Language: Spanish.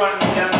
everyone